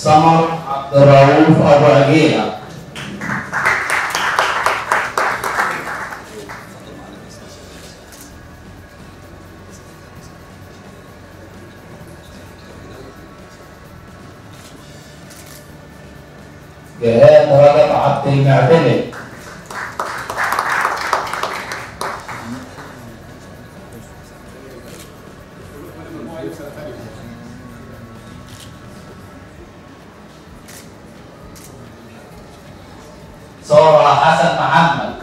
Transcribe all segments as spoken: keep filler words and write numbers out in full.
Samad Abdurrauf Abu Agila. جاء رجب عبد المعتمد. صورة حسن محمد.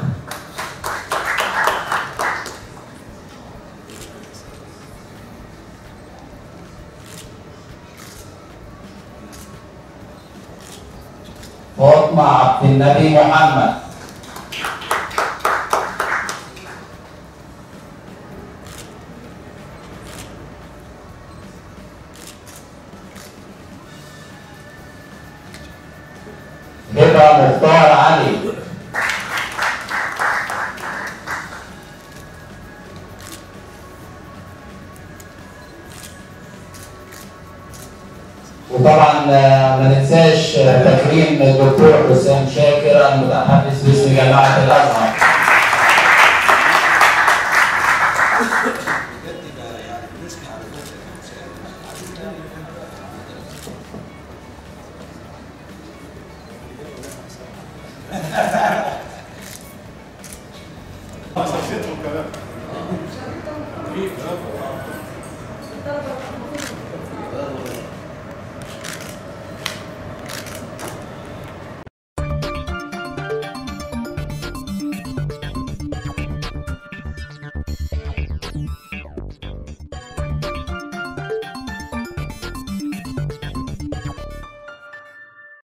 فاطمة عبد النبي محمد. هبة مختار علي. وطبعا ما ننساش تكريم الدكتور حسام شاكر المتحدث باسم جامعة الازهر.